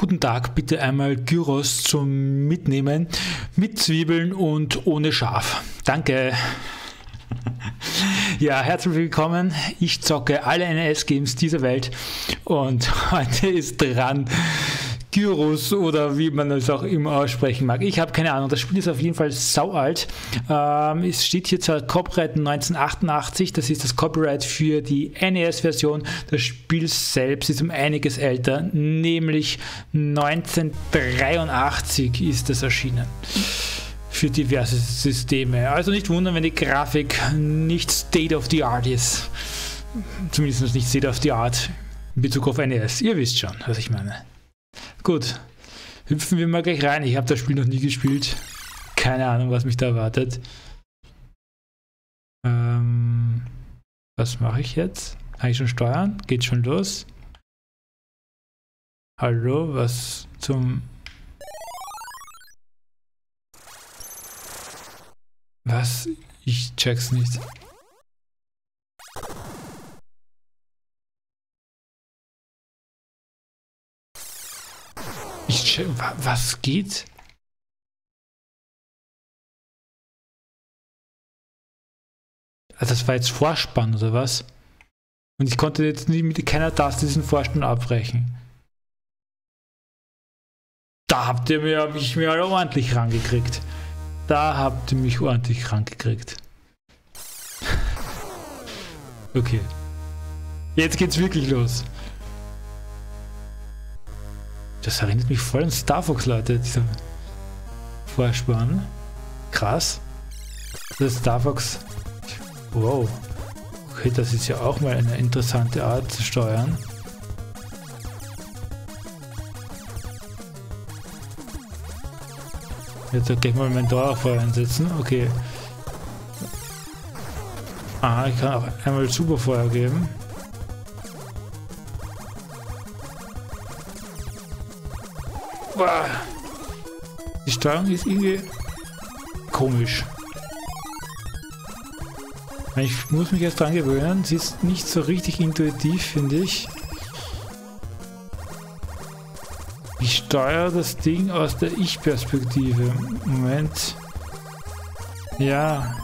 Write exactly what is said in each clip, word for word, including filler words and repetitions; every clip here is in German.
Guten Tag, bitte einmal Gyruss zum Mitnehmen mit Zwiebeln und ohne Schaf. Danke. Ja, herzlich willkommen. Ich zocke alle N E S-Games dieser Welt und heute ist dran Gyruss oder wie man es auch immer aussprechen mag. Ich habe keine Ahnung, das Spiel ist auf jeden Fall saualt. Ähm, es steht hier zwar Copyright neunzehnhundertachtundachtzig, das ist das Copyright für die N E S-Version. Das Spiel selbst ist um einiges älter, nämlich neunzehnhundertdreiundachtzig ist es erschienen. Für diverse Systeme. Also nicht wundern, wenn die Grafik nicht State of the Art ist. Zumindest nicht State of the Art in Bezug auf N E S. Ihr wisst schon, was ich meine. Gut, hüpfen wir mal gleich rein. Ich habe das Spiel noch nie gespielt. Keine Ahnung, was mich da erwartet. Ähm, was mache ich jetzt? Kann ich schon steuern? Geht schon los? Hallo, was zum... Was? Ich check's nicht. Ich check... Was geht? Also das war jetzt Vorspann, oder was? Und ich konnte jetzt nicht mit keiner Taste diesen Vorspann abbrechen. Da habt ihr mir, hab ich mir halt ordentlich rangekriegt. Da habt ihr mich ordentlich krank gekriegt. Okay. Jetzt geht's wirklich los. Das erinnert mich voll an Star Fox, Leute, dieser Vorspann. Krass. Das ist Star Fox. Wow. Okay, das ist ja auch mal eine interessante Art zu steuern. Jetzt werde ich mal mein Dauerfeuer einsetzen. Okay. Ah, ich kann auch einmal Superfeuer geben. Boah. Die Steuerung ist irgendwie komisch. Ich muss mich erst dran gewöhnen. Sie ist nicht so richtig intuitiv, finde ich. Ich steuere das Ding aus der Ich-Perspektive. Moment. Ja.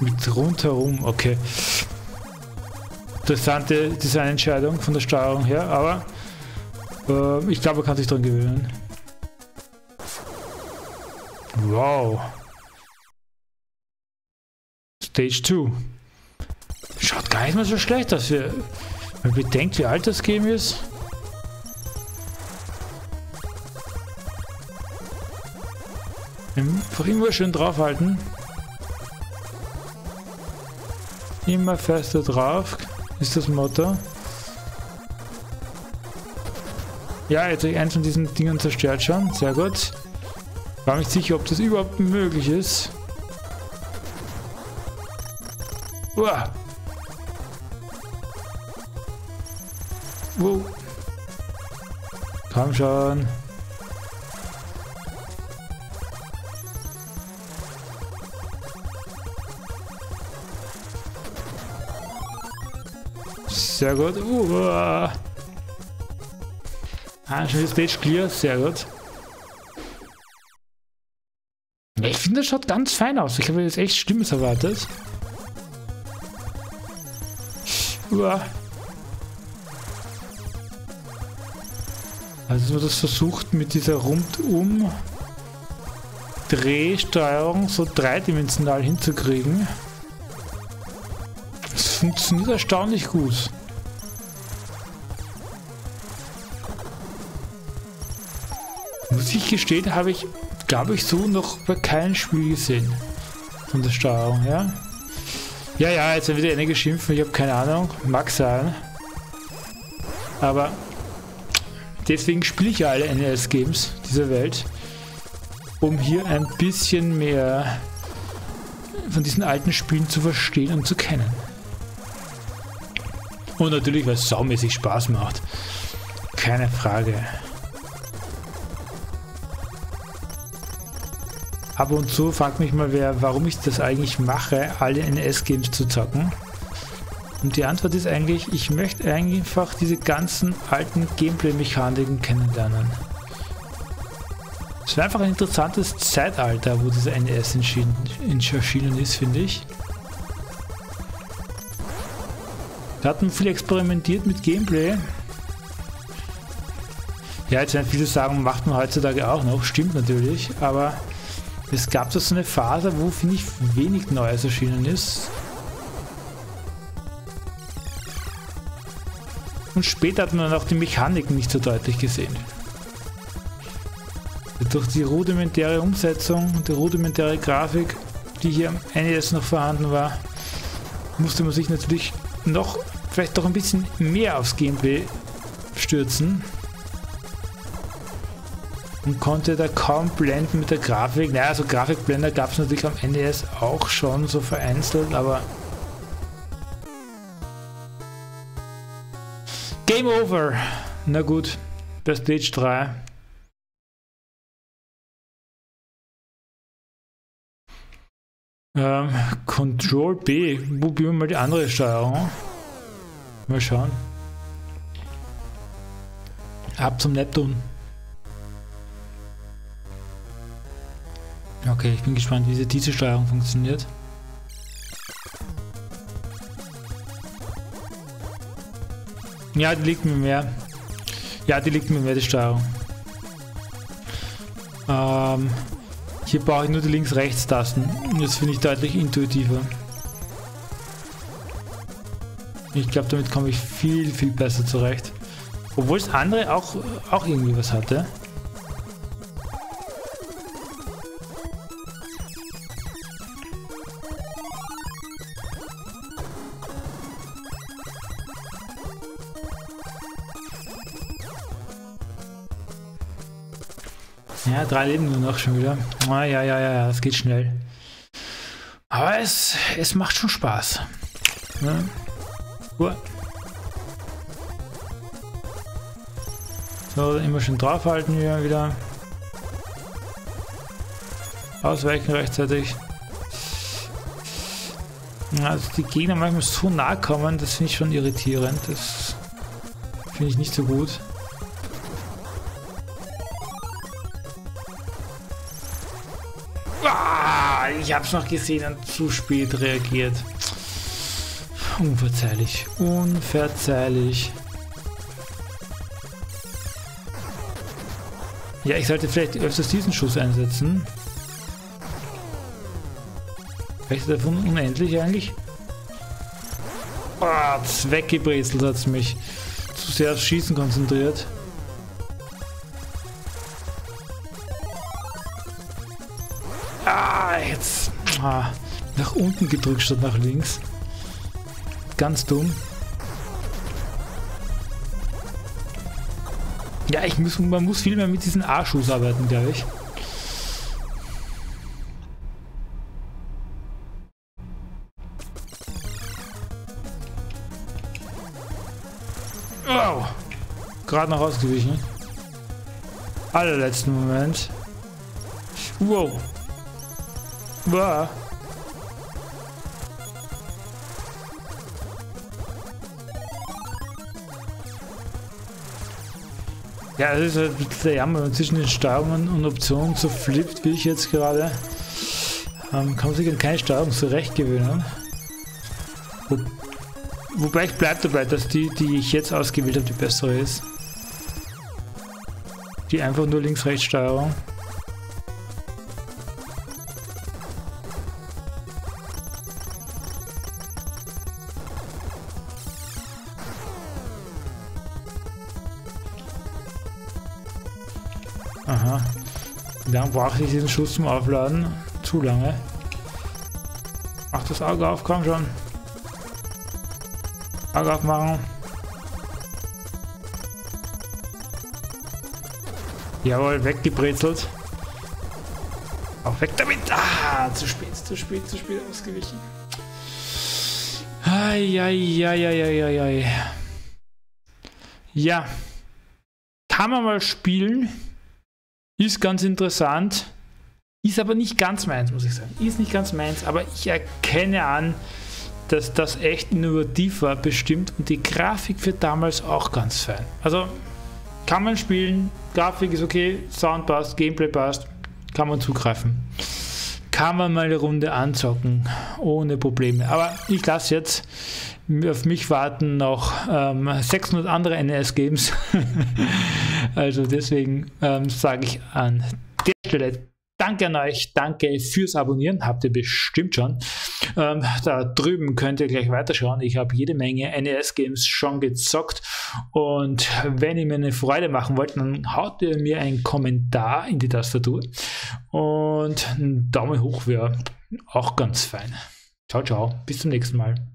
Mit rundherum. Okay. Interessante Designentscheidung von der Steuerung her, aber äh, ich glaube, man kann sich dran gewöhnen. Wow. Stage zwei. Schaut gar nicht mal so schlecht, dass wir... Wenn man bedenkt, wie alt das Game ist. Einfach immer schön draufhalten. Immer fester drauf ist das Motto. Ja, jetzt habe ich eins von diesen Dingen zerstört schon. Sehr gut. War mir nicht sicher, ob das überhaupt möglich ist. Uah. Wow. Komm schon. Sehr gut. Uh, ah, schon Stage clear. Sehr gut. Ich finde, das schaut ganz fein aus. Ich habe jetzt echt Schlimmes erwartet. Uh. Also, das versucht mit dieser rundum Drehsteuerung so dreidimensional hinzukriegen. Das funktioniert erstaunlich gut. Muss ich gestehen, habe ich, glaube ich, so noch bei keinem Spiel gesehen. Von der Steuerung her. Ja, ja, jetzt wird wieder eine geschimpft, ich habe keine Ahnung. Mag sein. Aber deswegen spiele ich ja alle N E S-Games dieser Welt. Um hier ein bisschen mehr von diesen alten Spielen zu verstehen und zu kennen. Und natürlich, weil es saumäßig Spaß macht. Keine Frage. Ab und zu fragt mich mal wer, warum ich das eigentlich mache, alle N E S-Games zu zocken. Und die Antwort ist eigentlich, ich möchte einfach diese ganzen alten Gameplay-Mechaniken kennenlernen. Es war einfach ein interessantes Zeitalter, wo diese N E S erschienen ist, finde ich. Wir hatten viel experimentiert mit Gameplay. Ja, jetzt werden viele sagen, macht man heutzutage auch noch. Stimmt natürlich, aber es gab da so eine Phase, wo, finde ich, wenig Neues erschienen ist. Und später hat man dann auch die Mechaniken nicht so deutlich gesehen. Durch die rudimentäre Umsetzung, die rudimentäre Grafik, die hier am N E S noch vorhanden war, musste man sich natürlich noch, vielleicht doch ein bisschen mehr aufs Gameplay stürzen. Und konnte da kaum blenden mit der Grafik. Naja, also Grafikblender gab es natürlich am N E S auch schon so vereinzelt, aber... Game over! Na gut, bei Stage drei. Ähm, Control B. Probieren wir mal die andere Steuerung. Mal schauen. Ab zum Neptun. Okay, ich bin gespannt, wie diese Steuerung funktioniert. Ja, die liegt mir mehr. Ja, die liegt mir mehr, die Steuerung. Ähm, hier brauche ich nur die Links-Rechts-Tasten. Das finde ich deutlich intuitiver. Ich glaube, damit komme ich viel, viel besser zurecht. Obwohl das andere auch, auch irgendwie was hatte. Ja, drei Leben nur noch schon wieder. Ah, ja, ja, ja, ja, es geht schnell. Aber es, es macht schon Spaß. Ja. Uh. So, immer schön draufhalten hier wieder. Ausweichen rechtzeitig. Also die Gegner manchmal so nah kommen, das finde ich schon irritierend. Das finde ich nicht so gut. Ich habe es noch gesehen und zu spät reagiert. Unverzeihlich. Unverzeihlich. Ja, ich sollte vielleicht öfters diesen Schuss einsetzen. Rechts davon unendlich eigentlich. Oh, weggebrezelt hat es mich. Zu sehr aufs Schießen konzentriert. Jetzt ah, nach unten gedrückt statt nach links. Ganz dumm. Ja, ich muss, man muss viel mehr mit diesen A-Schuss arbeiten, glaube ich. Oh, gerade noch ausgewichen. Allerletzten Moment. Wow. Wow. Ja, das ist ein bisschen der Jammer, wenn man zwischen den Steuerungen und Optionen so flippt, wie ich jetzt gerade. Ähm, kann man sich an keine Steuerung zurechtgewöhnen. Wo, wobei ich bleibe dabei, dass die, die ich jetzt ausgewählt habe, die bessere ist. Die einfach nur Links-Rechts-Steuerung. Aha. Wie lange brauche ich diesen Schuss zum Aufladen? Zu lange. Mach das Auge auf, komm schon. Auge aufmachen. Jawohl, weggebrezelt. Auch weg damit. Ah, zu spät, zu spät, zu spät ausgewichen. Ai, ai, ai, ai, ai, ai. Ja. Kann man mal spielen. Ist ganz interessant, ist aber nicht ganz meins, muss ich sagen. Ist nicht ganz meins, aber ich erkenne an, dass das echt innovativ war, bestimmt, und die Grafik für damals auch ganz fein. Also Kann man spielen, Grafik ist okay, Sound passt, Gameplay passt, kann man zugreifen. Kann man mal eine Runde anzocken, ohne Probleme. Aber ich lasse jetzt, auf mich warten noch ähm, sechshundert andere N E S-Games. Also deswegen ähm, sage ich an der Stelle danke an euch, danke fürs Abonnieren, habt ihr bestimmt schon. Ähm, da drüben könnt ihr gleich weiterschauen. Ich habe jede Menge N E S-Games schon gezockt und wenn ihr mir eine Freude machen wollt, dann haut ihr mir einen Kommentar in die Tastatur und einen Daumen hoch wäre auch ganz fein. Ciao, ciao, bis zum nächsten Mal.